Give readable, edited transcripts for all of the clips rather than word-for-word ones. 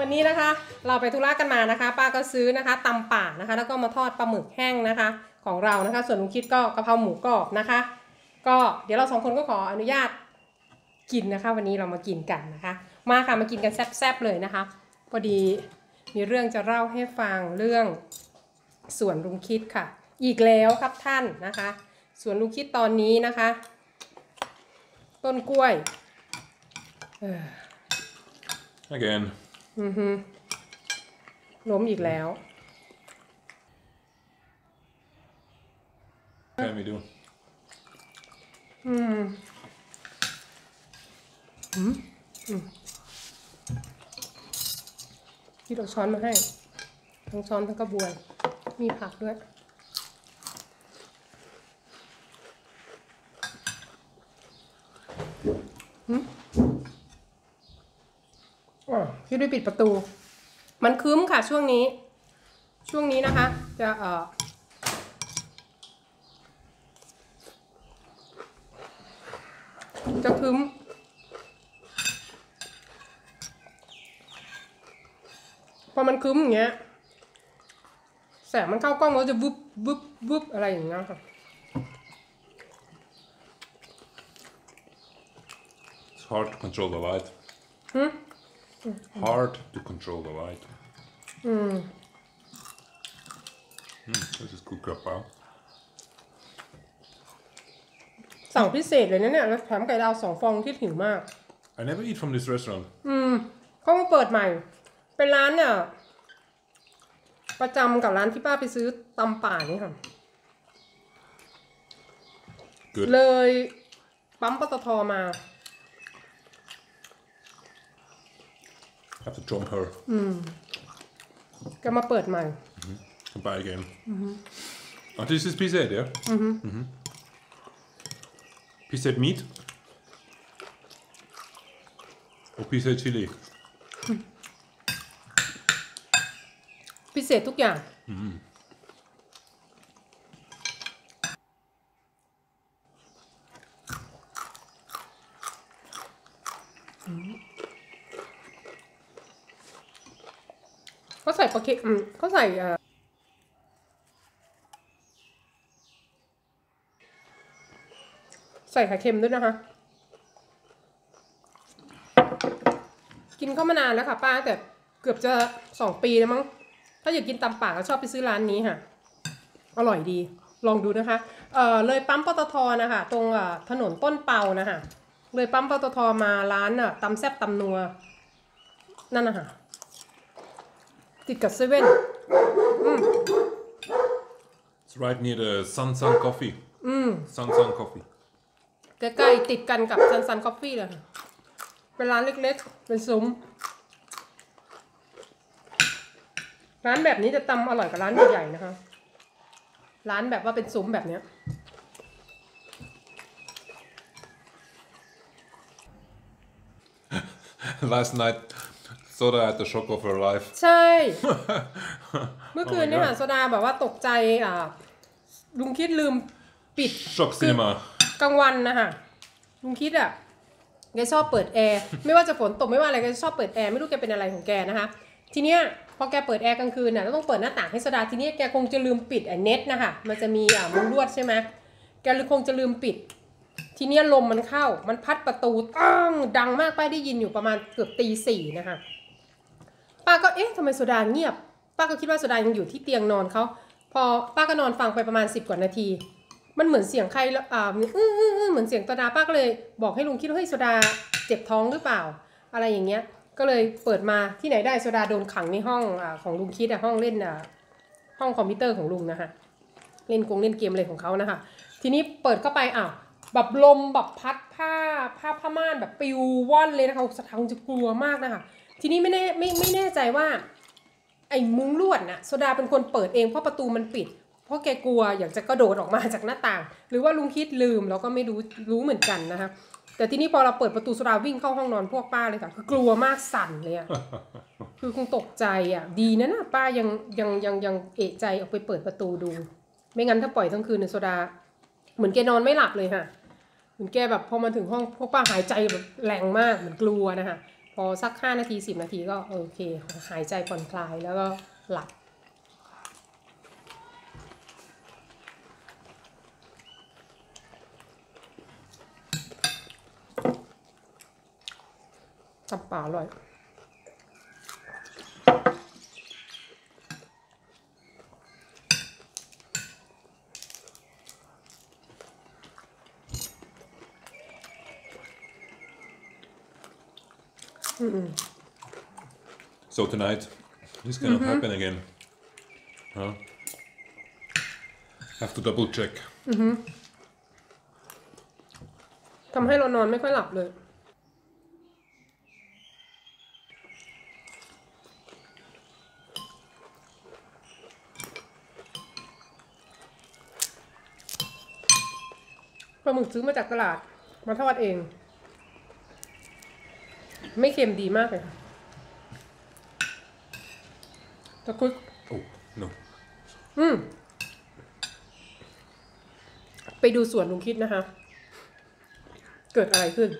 วันนี้นะคะเราไปธุระกันมานะคะป้าก็ซื้อนะคะตำป่านะคะแล้วก็มาทอดปลาหมึกแห้งนะคะของเรานะคะส่วนลุงคิดก็กะเพราหมูกรอบนะคะก็เดี๋ยวเราสองคนก็ขออนุญาตกินนะคะวันนี้เรามากินกันนะคะมาค่ะมากินกันแซ่บๆเลยนะคะพอดีมีเรื่องจะเล่าให้ฟังเรื่องสวนลุงคิดค่ะอีกแล้วครับท่านนะคะสวนลุงคิดตอนนี้นะคะต้นกล้วยAgain ล้มอีกแล้ว Can we do ที่เราช้อนมาให้ทั้งช้อนทั้งกระบวยมีผักด้วยพี่ด้วยปิดประตูมันคืมค่ะช่วงนี้นะคะจะคืมพอมันคืมอย่างเงี้ยแสงมันเข้ากล้องแล้วจะวุบวุบวุบอะไรอย่างเงี้ยค่ะ It's hard to control the light Hard to control the light. This is good crap, wow. สั่งพิเศษเลยนะเนี่ยแล้วแถมไก่ดาว2 ฟองที่หิวมาก I never eat from this restaurant. เขาเปิดใหม่เป็นร้านเนี่ยประจำกับร้านที่ป้าไปซื้อตำป่านี่ค่ะ Good. เลยปั๊มปตท.มาHave to jump her. แกมาเปิดใหม่ Buy again. Oh, this is pizza, yeah. Pizza meat. Or pizza chili. พิเศษทุกอย่าง เขาใส่ปลาเค็มเขาใส่ไข่เค็มด้วยนะคะกินเข้ามานานแล้วค่ะป้าแต่เกือบจะ2 ปีแล้วมั้งถ้าอยากกินตำป่าก็ชอบไปซื้อร้านนี้ค่ะอร่อยดีลองดูนะคะเลยปั๊มปตท.นะคะตรงถนนต้นเปานะคะเลยปั๊มปตท.มาร้านตำแซ่บตำนัวนั่นนะคะติดกับเซเว่น It's right near the Sun Sun Coffee. Sun Sun Coffee. ใกล้ๆติดกันกับ Sun Sun Coffee เลยค่ะเป็นร้านเล็กๆเป็นซุ้มร้านแบบนี้จะตำอร่อยกว่าร้านใหญ่ๆนะคะร้านแบบว่าเป็นซุ้มแบบเนี้ยLast night.Soda had the shock of her life. ใช่เมื่อคืนนี่ค่ะโซดาแบบว่าตกใจลุงคิดลืมปิดช็อคซีมากลางวันนะคะลุงคิดแกชอบเปิดแอร์ไม่ว่าจะฝนตกไม่ว่าอะไรแกชอบเปิดแอร์ไม่รู้แกเป็นอะไรของแกนะคะทีเนี้ยพอแกเปิดแอร์กลางคืนน่ะแล้วต้องเปิดหน้าต่างให้โซดาทีเนี้ยแกคงจะลืมปิดเน็ตนะคะมันจะมีมุ้งลวดใช่ไหมแกคงจะลืมปิดทีเนี้ยลมมันเข้ามันพัดประตูดังมากป้าได้ยินอยู่ประมาณเกือบ ตี 4นะคะป้าก็เอ๊ะทำไมโซดาเงียบป้าก็คิดว่าโซดายังอยู่ที่เตียงนอนเขาพอป้าก็นอนฟังไปประมาณ10 กว่านาทีมันเหมือนเสียงใครเหมือนเสียงโซดาป้าก็เลยบอกให้ลุงคิดว่าเฮ้ยโซดาเจ็บท้องหรือเปล่าอะไรอย่างเงี้ยก็เลยเปิดมาที่ไหนได้โซดาโดนขังในห้องของลุงคิดห้องเล่นห้องคอมพิวเตอร์ของลุงนะคะเล่นเกมอะไรของเขานะคะทีนี้เปิดเข้าไปอ้าวแบบลมแบบพัดผ้าม่านแบบปิวว่อนเลยนะคะสะท้อนจะกลัวมากนะคะทีนี้ไม่แน่ใจว่าไอ้มุ้งลวดน่ะโซดาเป็นคนเปิดเองเพราะประตูมันปิดเพราะแกกลัวอยากจะกระโดดออกมาจากหน้าต่างหรือว่าลุงคิดลืมเราก็ไม่รู้เหมือนกันนะคะแต่ทีนี้พอเราเปิดประตูโซดาวิ่งเข้าห้องนอนพวกป้าเลยค่ะคือกลัวมากสั่นเลยอะคือคงตกใจอะดีนะน่ะป้ายังเอะใจออกไปเปิดประตูดูไม่งั้นถ้าปล่อยทั้งคืนเนี่ยโซดาเหมือนแกนอนไม่หลับเลยค่ะเหมือนแกแบบพอมาถึงห้องพวกป้าหายใจแบบแรงมากเหมือนกลัวนะคะ พอสัก5นาที10นาทีก็โอเคหายใจผ่อนคลายแล้วก็หลับตับปลาอร่อยSo tonight, this cannot happen again. Huh? Have to double check. ทำให้เรานอนไม่ค่อยหลับเลยปลาหมึกซื้อมาจากตลาดมาทอดเองไม่เค็มดีมากเลยค่ะตะกุกโอ้โนไปดูสวนลุงคิดนะคะเกิดอะไรขึ้น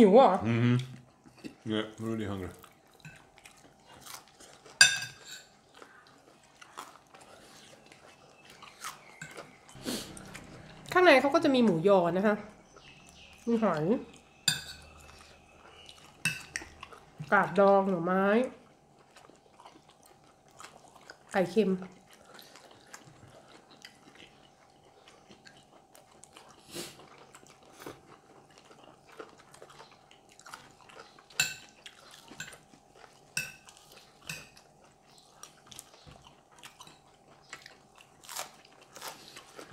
หิวอ่ะ Yeah, really hungry. ข้างในเขาก็จะมีหมูยอนะคะมีหอยกาบดองหน่อไม้ไก่เค็ม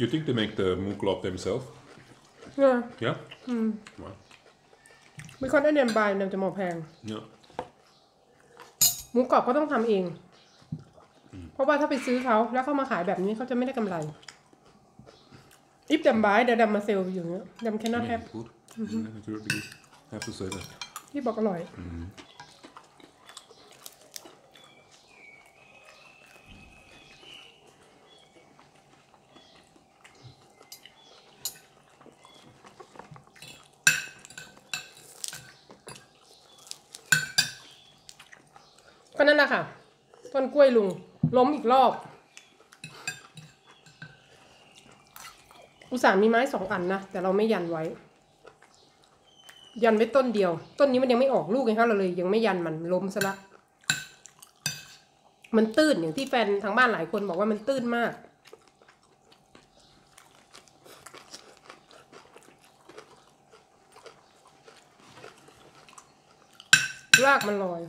You think they make the muklop themselves? Yeah. Yeah. Wow. Because they buy them, they're more expensive. Yeah. หมูกรอบก็ต้องทำเองเพราะว่าถ้าไปซื้อเขาแล้วเขามาขายแบบนี้เขาจะไม่ได้กำไร If they buy, they dump sell อย่างเงี้ย dump cannot have. Have to say that. ที่บอกอร่อยก็นั่นแหละค่ะต้นกล้วยลุงล้มอีกรอบอุตส่าห์มีไม้สองอันนะแต่เราไม่ยันไว้ยันไว้ต้นเดียวต้นนี้มันยังไม่ออกลูกไงคะเราเลยยังไม่ยันมันล้มซะละมันตื้นอย่างที่แฟนทางบ้านหลายคนบอกว่ามันตื้นมากรากมันลอย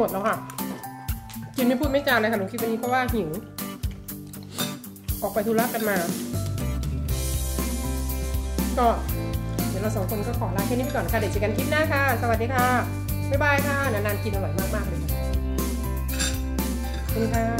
หมดแล้วค่ะกินไม่พูดไม่จาเลยค่ะหนูคิดวันนี้เพราะว่าหิวอ อกไปธุระกันมาก็เดี๋ยวเราสองคนก็ขอลาแค่นี้ก่อนค่ะเดี๋ยวเจอกันคลิปหน้าค่ะสวัสดีค่ะบ๊ายบายค่ะนานๆกินอร่อยมากๆเลยขอบคุณค่ะ